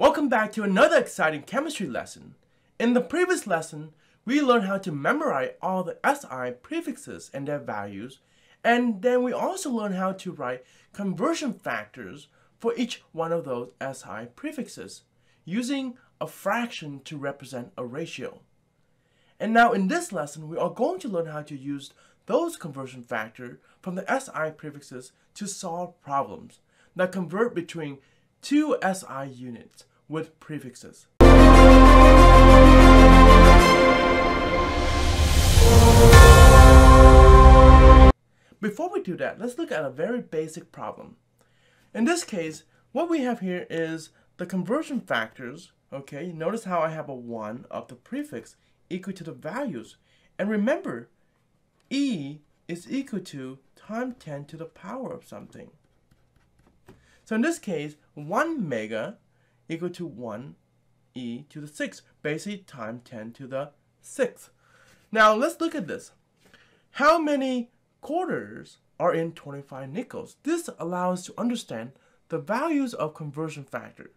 Welcome back to another exciting chemistry lesson. In the previous lesson, we learned how to memorize all the SI prefixes and their values, and then we also learned how to write conversion factors for each one of those SI prefixes, using a fraction to represent a ratio. And now in this lesson, we are going to learn how to use those conversion factors from the SI prefixes to solve problems that convert between two SI units with prefixes. Before we do that, let's look at a very basic problem. In this case, what we have here is the conversion factors, okay? Notice how I have a 1 of the prefix equal to the values. And remember, E is equal to times 10 to the power of something. So in this case, 1 mega equal to 1 e to the 6th, basically times 10 to the 6th. Now let's look at this. How many quarters are in 25 nickels? This allows us to understand the values of conversion factor.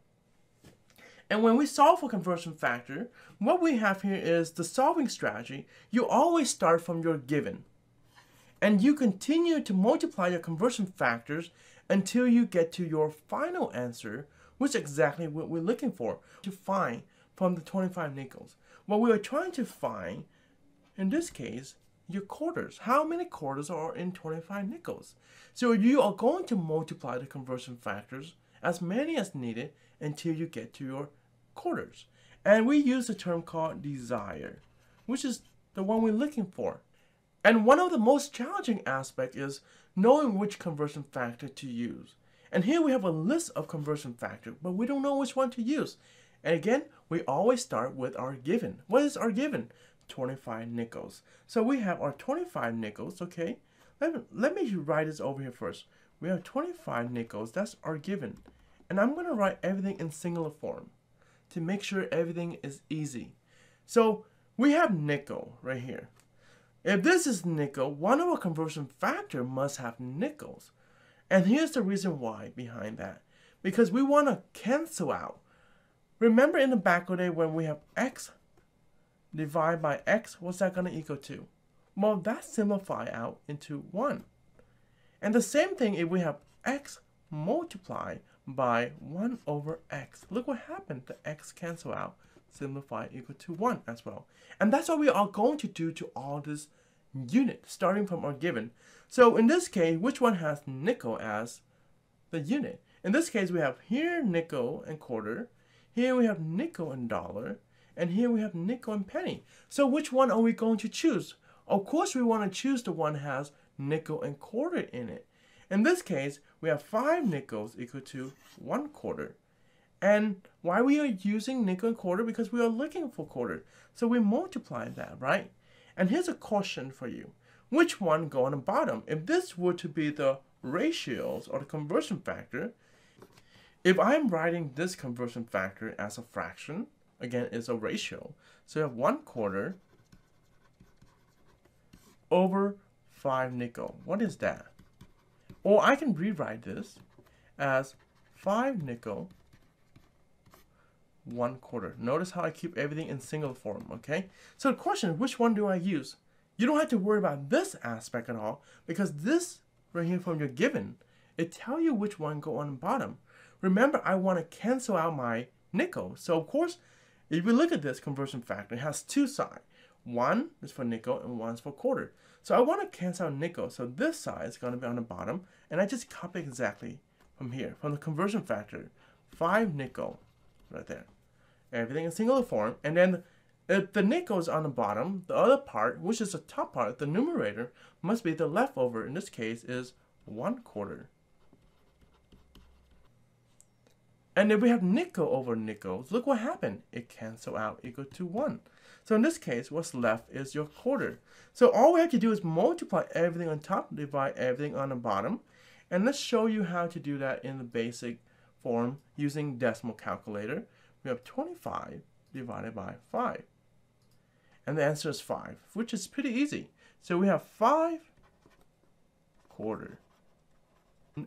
And when we solve for conversion factor, what we have here is the solving strategy. You always start from your given, and you continue to multiply your conversion factors until you get to your final answer, which is exactly what we're looking for, to find from the 25 nickels. What we are trying to find, in this case, your quarters. How many quarters are in 25 nickels? So you are going to multiply the conversion factors, as many as needed, until you get to your quarters. And we use a term called desire, which is the one we're looking for. And one of the most challenging aspects is knowing which conversion factor to use. And here we have a list of conversion factors, but we don't know which one to use. And again, we always start with our given. What is our given? 25 nickels. So we have our 25 nickels, okay? Let me write this over here first. We have 25 nickels, that's our given. And I'm gonna write everything in singular form to make sure everything is easy. So we have nickel right here. If this is nickel, one of our conversion factor must have nickels. And here's the reason why behind that. Because we want to cancel out. Remember in the back of the day when we have x divided by x, what's that going to equal to? Well, that simplifies out into 1. And the same thing if we have x multiplied by 1 over x. Look what happened. The x cancel out. Simplify equal to 1 as well. And that's what we are going to do to all this unit, starting from our given. So in this case, which one has nickel as the unit? In this case, we have here nickel and quarter, here we have nickel and dollar, and here we have nickel and penny. So which one are we going to choose? Of course, we want to choose the one that has nickel and quarter in it. In this case, we have 5 nickels equal to 1 quarter. And why we are using nickel and quarter? Because we are looking for quarter. So we multiply that, right? And here's a question for you. Which one go on the bottom? If this were to be the ratios or the conversion factor, if I'm writing this conversion factor as a fraction, again, it's a ratio. So you have 1 quarter over 5 nickel. What is that? Or I can rewrite this as 5 nickel 1 quarter. Notice how I keep everything in single form, okay? So the question is, which one do I use? You don't have to worry about this aspect at all, because this right here from your given, it tells you which one go on the bottom. Remember, I want to cancel out my nickel. So of course, if you look at this conversion factor, it has two sides. One is for nickel and one's for quarter. So I want to cancel out nickel. So this side is going to be on the bottom, and I just copy exactly from here, from the conversion factor, 5 nickel. Right there. Everything in singular form. And then if the nickel is on the bottom, the other part, which is the top part, the numerator, must be the leftover. In this case is 1 quarter. And if we have nickel over nickels, look what happened. It cancels out equal to 1. So in this case, what's left is your quarter. So all we have to do is multiply everything on top, divide everything on the bottom. And let's show you how to do that in the basic form using decimal calculator. We have 25 divided by 5. And the answer is 5, which is pretty easy. So we have 5 quarter.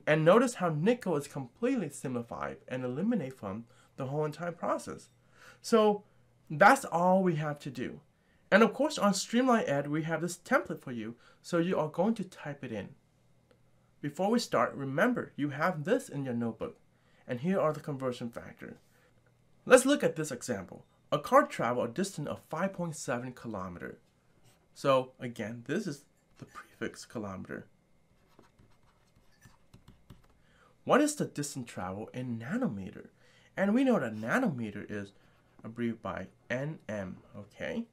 And notice how nickel is completely simplified and eliminated from the whole entire process. So that's all we have to do. And of course on StreamlineED, we have this template for you. So you are going to type it in. Before we start, remember you have this in your notebook. And here are the conversion factors. Let's look at this example. A car traveled a distance of 5.7 kilometers. So again, this is the prefix kilometer. What is the distance traveled in nanometer? And we know that nanometer is abbreviated by nm, okay?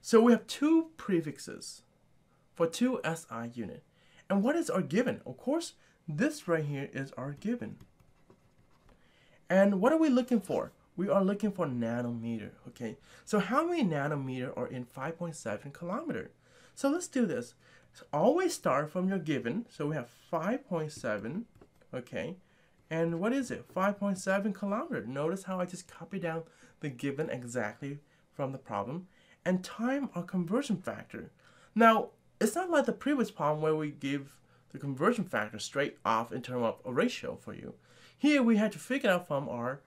So we have two prefixes for two SI unit. And what is our given? Of course, this right here is our given. And what are we looking for? We are looking for nanometer, okay? So how many nanometer are in 5.7 kilometer? So let's do this. So always start from your given. So we have 5.7, okay? And what is it? 5.7 kilometer. Notice how I just copied down the given exactly from the problem. And time our conversion factor. Now, it's not like the previous problem where we give the conversion factor straight off in terms of a ratio for you. Here we had to figure out from our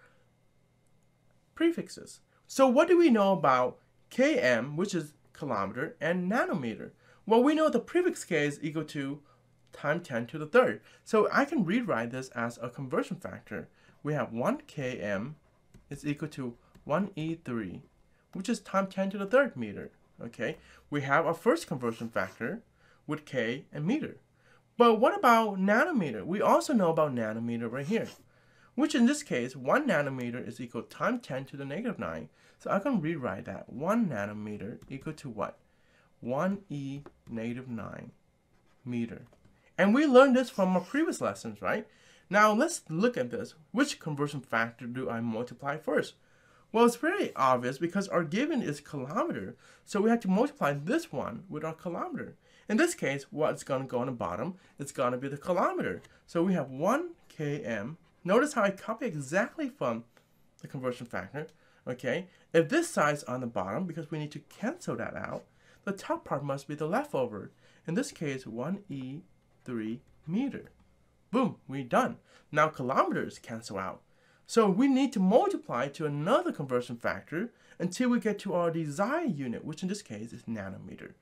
prefixes. So what do we know about km, which is kilometer, and nanometer? Well, we know the prefix k is equal to times 10 to the third. So I can rewrite this as a conversion factor. We have 1 km is equal to 1e3, which is times 10 to the third meter. Okay, we have our first conversion factor with k and meter. But what about nanometer? We also know about nanometer right here, which in this case, 1 nanometer is equal to times 10 to the negative 9. So I can rewrite that. 1 nanometer equal to what? 1e negative 9 meter. And we learned this from our previous lessons, right? Now let's look at this. Which conversion factor do I multiply first? Well, it's very obvious because our given is kilometer. So we have to multiply this one with our kilometer. In this case, what's going to go on the bottom? It's going to be the kilometer. So we have 1 km. Notice how I copy exactly from the conversion factor, okay? If this side's on the bottom, because we need to cancel that out, the top part must be the leftover. In this case, 1e3 meter. Boom, we're done. Now kilometers cancel out. So we need to multiply to another conversion factor until we get to our desired unit, which in this case is nanometer.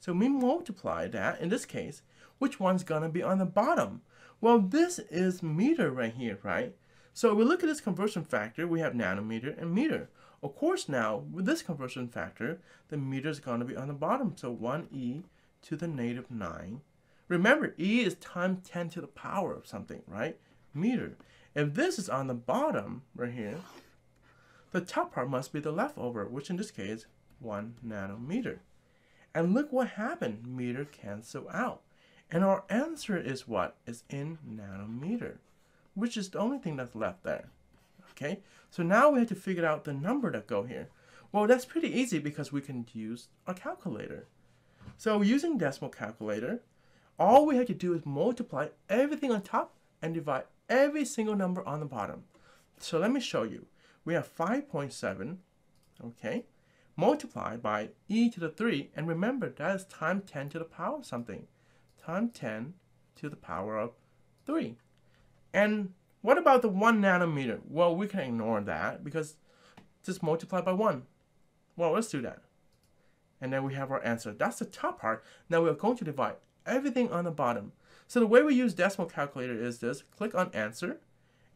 So we multiply that, in this case, which one's gonna be on the bottom? Well, this is meter right here, right? So we look at this conversion factor, we have nanometer and meter. Of course now, with this conversion factor, the meter is going to be on the bottom. So 1e to the negative 9. Remember, e is times 10 to the power of something, right? Meter. If this is on the bottom right here, the top part must be the leftover, which in this case, 1 nanometer. And look what happened, meter cancel out. And our answer is what? Is in nanometer, which is the only thing that's left there, okay? So now we have to figure out the number that go here. Well, that's pretty easy because we can use our calculator. So using decimal calculator, all we have to do is multiply everything on top and divide every single number on the bottom. So let me show you. We have 5.7, okay? Multiplied by e to the 3, and remember that is times 10 to the power of something. Times 10 to the power of 3. And what about the 1 nanometer? Well, we can ignore that because just multiply by 1. Well, let's do that. And then we have our answer. That's the top part. Now we are going to divide everything on the bottom. So the way we use decimal calculator is this. Click on answer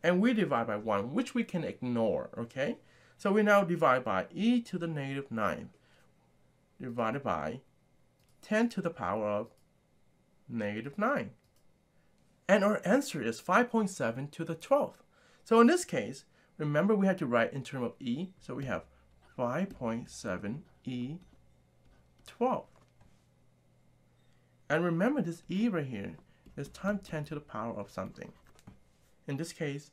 and we divide by 1, which we can ignore, okay? So we now divide by e to the negative 9 divided by 10 to the power of negative 9. And our answer is 5.7 to the 12th. So in this case, remember we had to write in terms of e. So we have 5.7e12. And remember this e right here is times 10 to the power of something. In this case,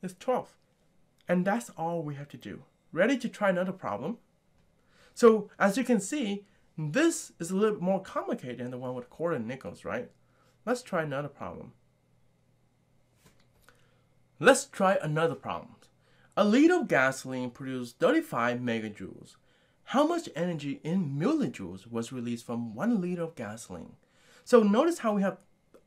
it's 12. And that's all we have to do. Ready to try another problem? So as you can see, this is a little bit more complicated than the one with quarter and nickels, right? Let's try another problem. A liter of gasoline produced 35 megajoules. How much energy in millijoules was released from 1 liter of gasoline? So notice how we have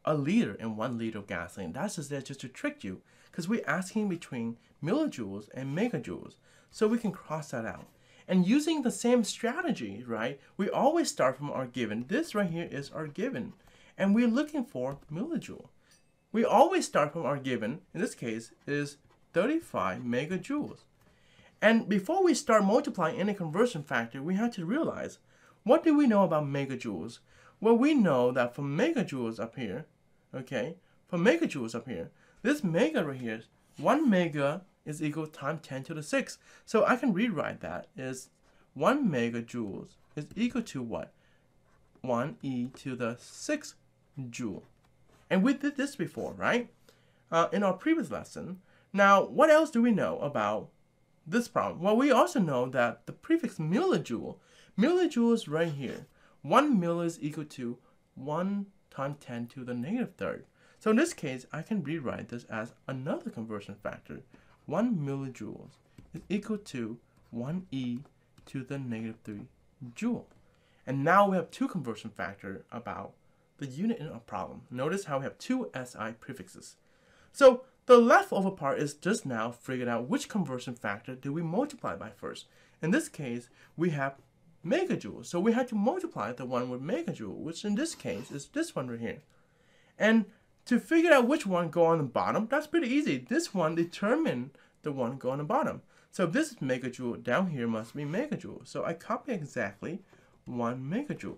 a liter and 1 liter of gasoline. That's just there just to trick you. because we're asking between millijoules and megajoules. So we can cross that out. And using the same strategy, right, we always start from our given. This right here is our given. And we're looking for millijoule. We always start from our given, in this case, is 35 megajoules. And before we start multiplying any conversion factor, we have to realize, what do we know about megajoules? Well, we know that for megajoules up here, okay, for megajoules up here, this mega right here, 1 mega is equal times 10 to the 6. So I can rewrite that as 1 megajoules is equal to what? 1e to the 6 joule. And we did this before, right? In our previous lesson. Now, what else do we know about this problem? Well, we also know that the prefix millijoule, millijoule is right here. 1 milli is equal to 1 times 10 to the negative third. So in this case, I can rewrite this as another conversion factor. 1 millijoule is equal to 1e to the negative 3 joule. And now we have two conversion factors about the unit in our problem. Notice how we have two SI prefixes. So the leftover part is just now figuring out which conversion factor do we multiply by first. In this case, we have megajoules. So we had to multiply the one with megajoule, which in this case is this one right here. And to figure out which one go on the bottom, that's pretty easy. This one determines the one go on the bottom. So if this is megajoule, down here must be megajoule. So I copy exactly 1 megajoule.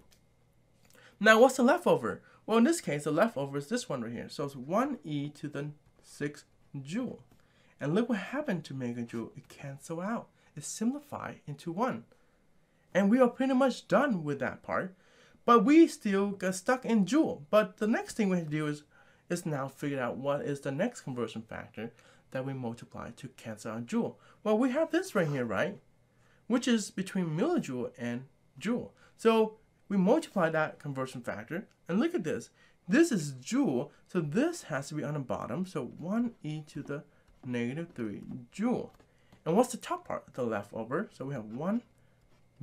Now, what's the leftover? Well, in this case, the leftover is this one right here. So it's 1e to the 6 joule. And look what happened to megajoule. It cancels out. It simplifies into 1. And we are pretty much done with that part. But we still get stuck in joule. But the next thing we have to do is now figure out what is the next conversion factor that we multiply to cancel out joule. Well, we have this right here, right? Which is between millijoule and joule. So we multiply that conversion factor, and look at this. This is joule, so this has to be on the bottom, so 1e to the negative 3 joule. And what's the top part? The leftover, so we have 1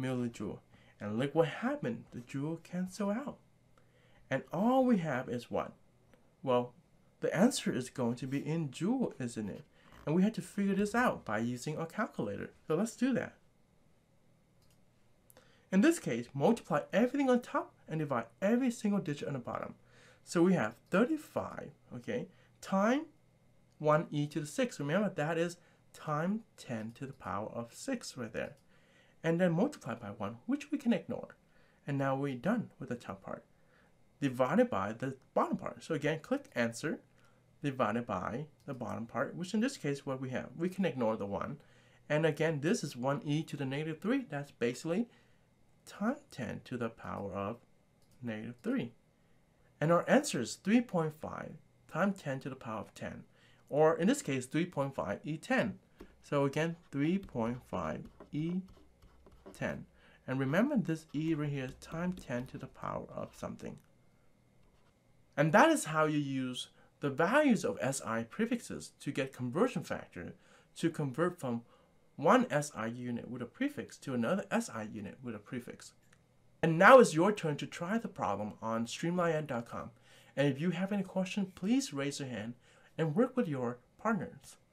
millijoule. And look what happened, the joule cancel out. And all we have is what? Well, the answer is going to be in joule, isn't it? And we had to figure this out by using our calculator, so let's do that. In this case, multiply everything on top and divide every single digit on the bottom. So we have 35, okay, times 1e to the 6. Remember, that is times 10 to the power of 6 right there. And then multiply by 1, which we can ignore. And now we're done with the top part. Divided by the bottom part. So again, click answer, divided by the bottom part, which in this case, what we have, we can ignore the 1. And again, this is 1e to the negative 3. That's basically times 10 to the power of negative 3. And our answer is 3.5 times 10 to the power of 10. Or in this case, 3.5 E10. So again, 3.5 E10. And remember this E right here is times 10 to the power of something. And that is how you use the values of SI prefixes to get conversion factor to convert from one SI unit with a prefix to another SI unit with a prefix. And now it's your turn to try the problem on StreamlineED.com. And if you have any questions, please raise your hand and work with your partners.